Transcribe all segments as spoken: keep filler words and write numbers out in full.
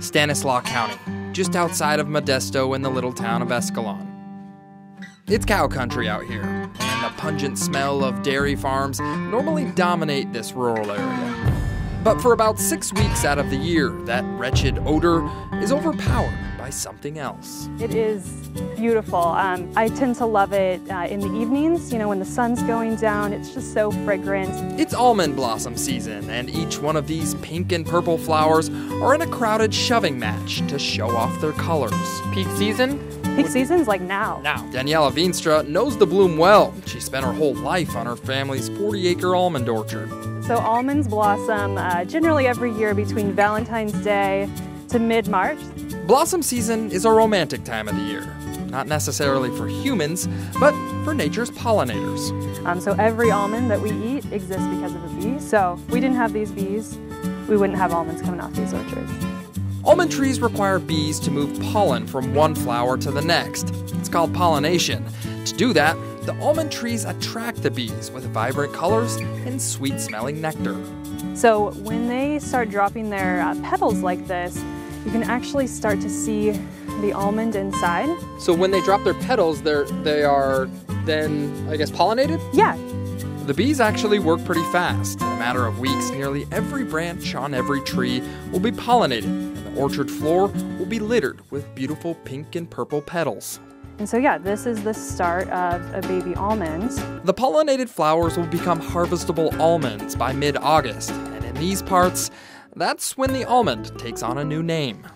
Stanislaus County, just outside of Modesto in the little town of Escalon. It's cow country out here, and the pungent smell of dairy farms normally dominate this rural area. But for about six weeks out of the year, that wretched odor is overpowered by something else. It is beautiful. Um, I tend to love it uh, in the evenings, you know, when the sun's going down. It's just so fragrant. It's almond blossom season, and each one of these pink and purple flowers are in a crowded shoving match to show off their colors. Peak season? Peak season's like now. Now. Daniela Veenstra knows the bloom well. She spent her whole life on her family's forty acre almond orchard. So almonds blossom uh, generally every year between Valentine's Day to mid-March. Blossom season is a romantic time of the year. Not necessarily for humans, but for nature's pollinators. Um, so every almond that we eat exists because of a bee. So if we didn't have these bees, we wouldn't have almonds coming off these orchards. Almond trees require bees to move pollen from one flower to the next. It's called pollination. To do that, the almond trees attract the bees with vibrant colors and sweet-smelling nectar. So when they start dropping their uh, petals like this, you can actually start to see the almond inside. So when they drop their petals, they're, they are then, I guess, pollinated? Yeah. The bees actually work pretty fast. In a matter of weeks, nearly every branch on every tree will be pollinated, and the orchard floor will be littered with beautiful pink and purple petals. And so yeah, this is the start of a baby almond. The pollinated flowers will become harvestable almonds by mid-August, and in these parts, that's when the almond takes on a new name.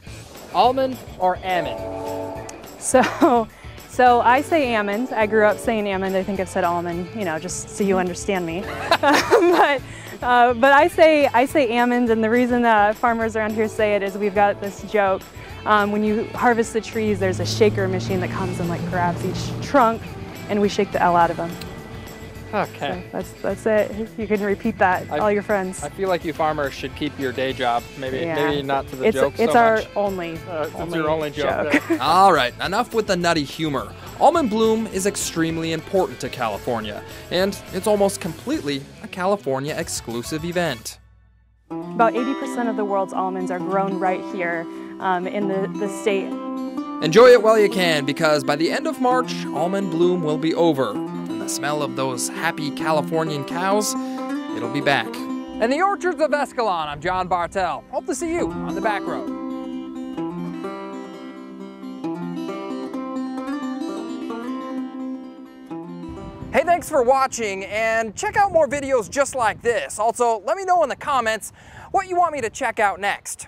Almond or almond? So, so I say almond. I grew up saying almond. I think I've said almond, you know, just so you understand me. but, uh, but I say I say almond, and the reason that farmers around here say it is we've got this joke. Um, when you harvest the trees, there's a shaker machine that comes and like grabs each trunk, and we shake the L out of them. Okay. So that's, that's it. You can repeat that, I, all your friends. I feel like you farmers should keep your day job. Maybe yeah. maybe not to the it's, joke it's so much. Our only, uh, only it's your only joke. joke. All right, enough with the nutty humor. Almond bloom is extremely important to California, and it's almost completely a California exclusive event. About eighty percent of the world's almonds are grown right here um, in the, the state. Enjoy it while you can, because by the end of March, almond bloom will be over. The smell of those happy Californian cows, it'll be back. In the orchards of Escalon, I'm John Bartell. Hope to see you on the back road. Hey, thanks for watching, and check out more videos just like this. Also, let me know in the comments what you want me to check out next.